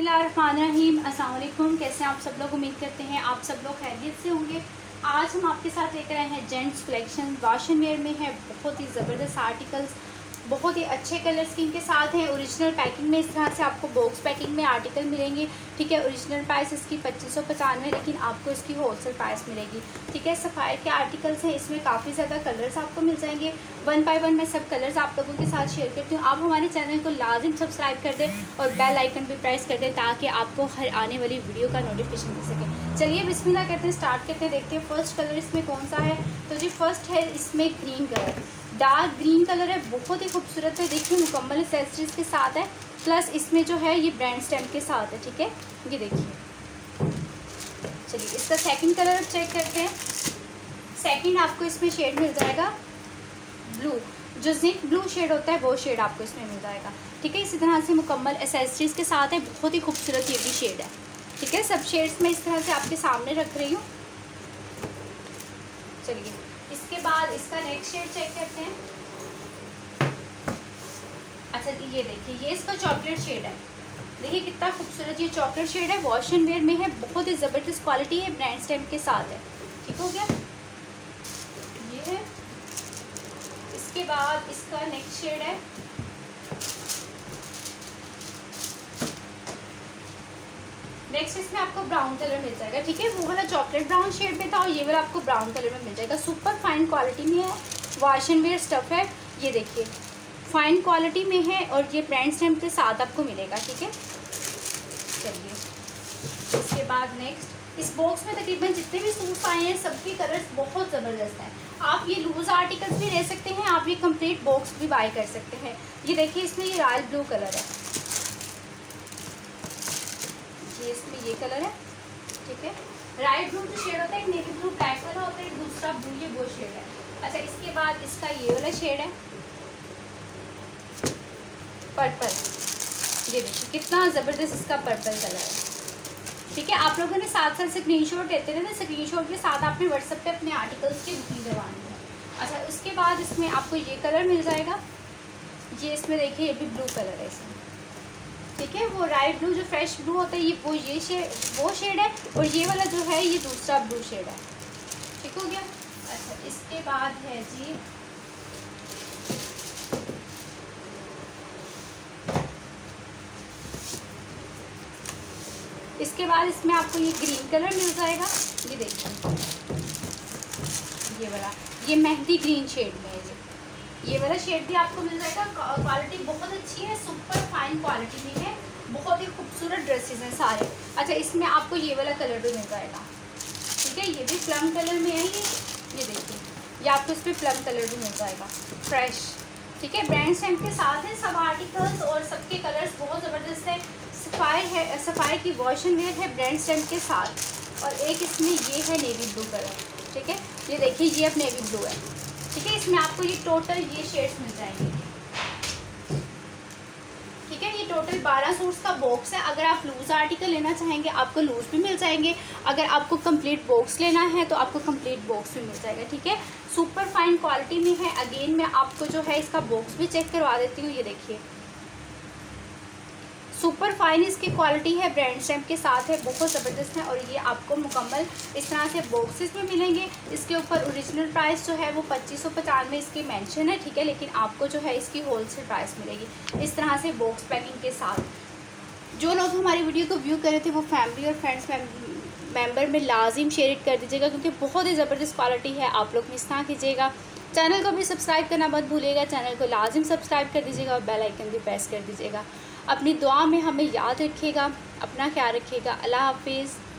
बिस्मिल्लाहिर्रहमानिर्रहीम, अस्सलाम वालेकुम। कैसे आप सब लोग? उम्मीद करते हैं आप सब लोग खैरियत से होंगे। आज हम आपके साथ लेकर आए हैं जेंट्स कलेक्शन। वाशन वेयर में है बहुत ही ज़बरदस्त आर्टिकल्स, बहुत ही अच्छे कलर स्कीम के साथ हैं। ओरिजिनल पैकिंग में इस तरह से आपको बॉक्स पैकिंग में आर्टिकल मिलेंगे, ठीक है। ओरिजिनल प्राइस इसकी 2595, लेकिन आपको इसकी होलसेल प्राइस मिलेगी, ठीक है। सफ़ायर के आर्टिकल्स हैं, इसमें काफ़ी ज़्यादा कलर्स आपको मिल जाएंगे। वन बाय वन मैं सब कलर्स आप लोगों के साथ शेयर करती हूँ। आप हमारे चैनल को लाजिम सब्सक्राइब कर दें और बेल आइकन भी प्रेस कर दें, ताकि आपको हर आने वाली वीडियो का नोटिफिकेशन मिल सके। चलिए बिस्मिल्लाह करते हैं, स्टार्ट करते हैं, देखते हैं फर्स्ट कलर इसमें कौन सा है। तो जी फर्स्ट है इसमें green colour, dark green colour है, बहुत ही खूबसूरत है। देखिए मुकम्मल एक्सेसरीज के साथ है, प्लस इसमें जो है ये ब्रांड स्टैम्प के साथ है, ठीक है। ये देखिए, चलिए इसका सेकंड कलर चेक करते हैं। सेकंड आपको इसमें शेड मिल जाएगा ब्लू, जो जिंक ब्लू शेड होता है वो शेड आपको इसमें मिल जाएगा, ठीक है। इसी तरह से मुकम्मल एक्सेसरीज के साथ है, बहुत ही खूबसूरत ये भी शेड है, ठीक है। सब शेड्स में इस तरह से आपके सामने रख रही हूँ। चलिए इसके बाद इसका नेक्स्ट शेड चेक करते हैं। अच्छा ये देखिए, ये इसका चॉकलेट शेड है। देखिए कितना खूबसूरत ये चॉकलेट शेड है, वॉश एंड वेयर में है, बहुत ही ज़बरदस्त क्वालिटी है, ब्रांड स्टैम्प के साथ है, ठीक हो गया। ये है, इसके बाद इसका नेक्स्ट शेड है, नेक्स्ट इसमें आपको ब्राउन कलर मिल जाएगा, ठीक है। वो वाला चॉकलेट ब्राउन शेड में था और ये वाला आपको ब्राउन कलर में मिल जाएगा। सुपर फाइन क्वालिटी में है, वॉश एंड वेयर स्टफ है। ये देखिए फाइन क्वालिटी में है और ये ब्रांड स्टैम्प के साथ आपको मिलेगा, ठीक है। चलिए इसके बाद नेक्स्ट, इस बॉक्स में तकरीबन जितने भी सूट्स आए हैं सबके कलर्स बहुत ज़बरदस्त हैं। आप ये लूज आर्टिकल्स भी ले सकते हैं, आप ये कम्प्लीट बॉक्स भी बाय कर सकते हैं। ये देखिए इसमें ये रॉयल ब्लू कलर है, ये इसमें ये कलर है, ठीक है। राइट ब्लू जो शेड होता है, एक नेवी ब्लू ब्लैक कलर होता है, एक दूसरा ब्लू ये वो शेड है। अच्छा इसके बाद इसका ये वाला शेड है पर्पल, ये देखिए कितना ज़बरदस्त इसका पर्पल कलर है, ठीक है। आप लोगों ने साथ साथ स्क्रीनशॉट लेते रहते, स्क्रीनशॉट के साथ आपने व्हाट्सएप पे अपने आर्टिकल्स की बुकिंग करवानी है। अच्छा उसके बाद इसमें आपको ये कलर मिल जाएगा, ये इसमें देखिए ये भी ब्लू कलर है इसमें, ठीक है। वो राइट ब्लू जो फ्रेश ब्लू होता है ये वो शेड है, और ये वाला जो है ये दूसरा ब्लू शेड है, ठीक हो गया। अच्छा इसके बाद है जी इसमें आपको ये ग्रीन कलर मिल जाएगा। ये देखिए ये वाला, ये मेहंदी ग्रीन शेड में है, ये वाला शेड भी आपको मिल जाएगा। क्वालिटी बहुत अच्छी है, सुपर फाइन क्वालिटी में है, बहुत ही खूबसूरत ड्रेसेस हैं सारे। अच्छा इसमें आपको ये वाला कलर भी मिल जाएगा, ठीक है। ये भी प्लम कलर में है, ये देखिए ये आपको इस पर प्लम कलर भी मिल जाएगा फ्रेश, ठीक है। ब्रांड स्टैम्प के साथ है सब आर्टिकल्स और सबके कलर्स बहुत ज़बरदस्त है। सफायर है, सफायर की वॉश एंड वेयर है, ब्रांड स्टैम्प के साथ, और एक इसमें ये है नेवी ब्लू कलर, ठीक है। ये देखिए ये अब नेवी ब्लू है, ठीक है। इसमें आपको ये टोटल ये शेड्स मिल जाएंगे, ठीक है। ये टोटल 12 सूट्स का बॉक्स है। अगर आप लूज आर्टिकल लेना चाहेंगे आपको लूज भी मिल जाएंगे, अगर आपको कंप्लीट बॉक्स लेना है तो आपको कंप्लीट बॉक्स भी मिल जाएगा, ठीक है। सुपर फाइन क्वालिटी में है। अगेन मैं आपको जो है इसका बॉक्स भी चेक करवा देती हूँ। ये देखिए सुपर फाइन इसकी क्वालिटी है, ब्रांड स्टैम्प के साथ है, बहुत ज़बरदस्त है। और ये आपको मुकम्मल इस तरह से बॉक्सेस में मिलेंगे। इसके ऊपर ओरिजिनल प्राइस जो है वो 2595 इसकी मेंशन है, ठीक है, लेकिन आपको जो है इसकी होलसेल प्राइस मिलेगी इस तरह से बॉक्स पैकिंग के साथ। जो लोग हमारी वीडियो को व्यू कर रहे थे वो फैमिली और फ्रेंड्स मेंबर में लाजिम शेयर कर दीजिएगा, क्योंकि बहुत ही ज़बरदस्त क्वालिटी है, आप लोग मिस ना कीजिएगा। चैनल को भी सब्सक्राइब करना मत भूलिएगा, चैनल को लाजिम सब्सक्राइब कर दीजिएगा और बेल आइकन भी प्रेस कर दीजिएगा। अपनी दुआ में हमें याद रखिएगा, अपना ख्याल रखिएगा। अल्लाह हाफिज़।